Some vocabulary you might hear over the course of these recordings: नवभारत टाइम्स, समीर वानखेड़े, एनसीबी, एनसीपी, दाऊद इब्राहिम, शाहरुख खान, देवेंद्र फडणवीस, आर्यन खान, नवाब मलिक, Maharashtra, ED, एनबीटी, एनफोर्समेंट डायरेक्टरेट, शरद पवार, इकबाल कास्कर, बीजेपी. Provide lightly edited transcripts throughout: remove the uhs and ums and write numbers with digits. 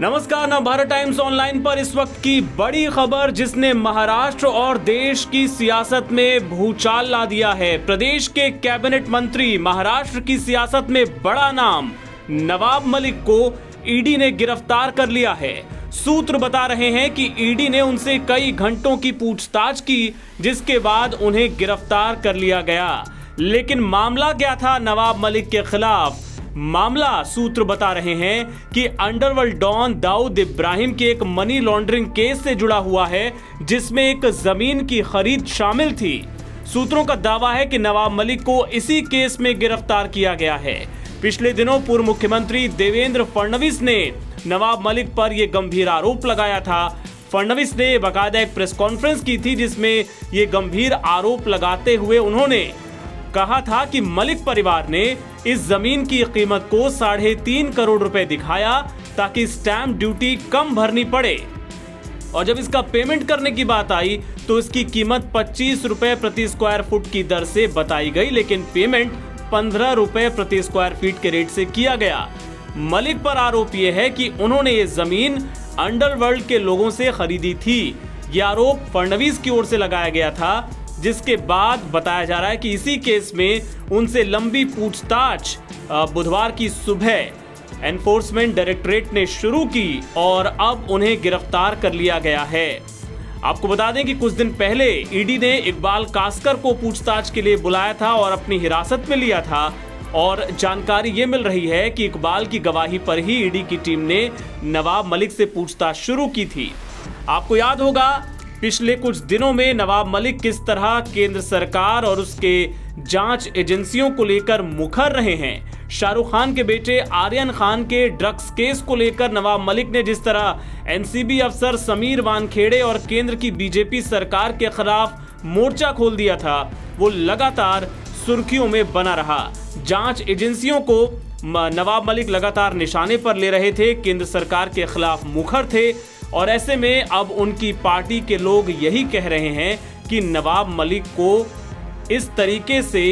नमस्कार, नवभारत टाइम्स online पर इस वक्त की बड़ी खबर जिसने महाराष्ट्र और देश की सियासत में भूचाल ला दिया है। प्रदेश के कैबिनेट मंत्री, महाराष्ट्र की सियासत में बड़ा नाम नवाब मलिक को ईडी ने गिरफ्तार कर लिया है। सूत्र बता रहे हैं कि ईडी ने उनसे कई घंटों की पूछताछ की, जिसके बाद उन्हें गिरफ्तार कर लिया गया। लेकिन मामला क्या था नवाब मलिक के खिलाफ? मामला, सूत्र बता रहे हैं कि अंडरवर्ल्ड डॉन दाऊद इब्राहिम के एक मनी लॉन्ड्रिंग केस से जुड़ा हुआ है, जिसमें एक जमीन की खरीद शामिल थी। सूत्रों का दावा है कि नवाब मलिक को इसी केस में गिरफ्तार किया गया है। पिछले दिनों पूर्व मुख्यमंत्री देवेंद्र फडणवीस ने नवाब मलिक पर यह गंभीर आरोप लगाया था। फडणवीस ने बाकायदा एक प्रेस कॉन्फ्रेंस की थी, जिसमें ये गंभीर आरोप लगाते हुए उन्होंने कहा था कि मलिक परिवार ने इस जमीन की कीमत को 3.5 करोड़ रुपए दिखाया ताकि स्टैंप ड्यूटी कम भरनी पड़े, और जब इसका पेमेंट करने की बात आई तो इसकी कीमत 25 रुपए प्रति स्क्वायर फुट की दर से बताई गई, लेकिन पेमेंट 15 रुपए प्रति स्क्वायर फीट के रेट से किया गया। मलिक पर आरोप यह है कि उन्होंने ये जमीन अंडरवर्ल्ड के लोगों से खरीदी थी। ये आरोप फडणवीस की ओर से लगाया गया था, जिसके बाद बताया जा रहा है कि इसी केस में उनसे लंबी पूछताछ बुधवार की सुबह एनफोर्समेंट डायरेक्टरेट ने शुरू की और अब उन्हें गिरफ्तार कर लिया गया है। आपको बता दें कि कुछ दिन पहले ईडी ने इकबाल कास्कर को पूछताछ के लिए बुलाया था और अपनी हिरासत में लिया था, और जानकारी ये मिल रही है कि इकबाल की गवाही पर ही ईडी की टीम ने नवाब मलिक से पूछताछ शुरू की थी। आपको याद होगा पिछले कुछ दिनों में नवाब मलिक किस तरह केंद्र सरकार और उसके जांच एजेंसियों को लेकर मुखर रहे हैं। शाहरुख खान के बेटे आर्यन खान के ड्रग्स केस को लेकर नवाब मलिक ने जिस तरह एनसीबी अफसर समीर वानखेड़े और केंद्र की बीजेपी सरकार के खिलाफ मोर्चा खोल दिया था, वो लगातार सुर्खियों में बना रहा। जांच एजेंसियों को नवाब मलिक लगातार निशाने पर ले रहे थे, केंद्र सरकार के खिलाफ मुखर थे, और ऐसे में अब उनकी पार्टी के लोग यही कह रहे हैं कि नवाब मलिक को इस तरीके से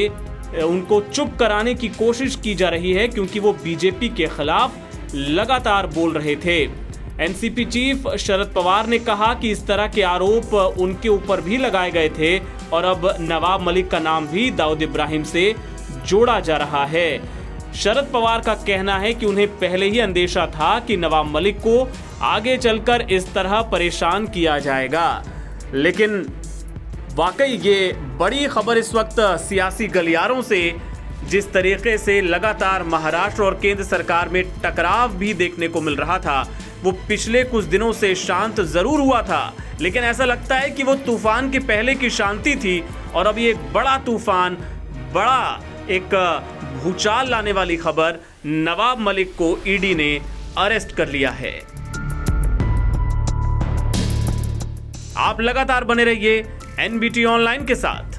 उनको चुप कराने की कोशिश की जा रही है, क्योंकि वो बीजेपी के खिलाफ लगातार बोल रहे थे। एनसीपी चीफ शरद पवार ने कहा कि इस तरह के आरोप उनके ऊपर भी लगाए गए थे, और अब नवाब मलिक का नाम भी दाऊद इब्राहिम से जोड़ा जा रहा है। शरद पवार का कहना है कि उन्हें पहले ही अंदेशा था कि नवाब मलिक को आगे चलकर इस तरह परेशान किया जाएगा। लेकिन वाकई ये बड़ी खबर इस वक्त सियासी गलियारों से, जिस तरीके से लगातार महाराष्ट्र और केंद्र सरकार में टकराव भी देखने को मिल रहा था, वो पिछले कुछ दिनों से शांत जरूर हुआ था, लेकिन ऐसा लगता है कि वो तूफान के पहले की शांति थी, और अब ये एक बड़ा तूफान, बड़ा एक भूचाल लाने वाली खबर, नवाब मलिक को ईडी ने अरेस्ट कर लिया है। आप लगातार बने रहिए एनबीटी ऑनलाइन के साथ।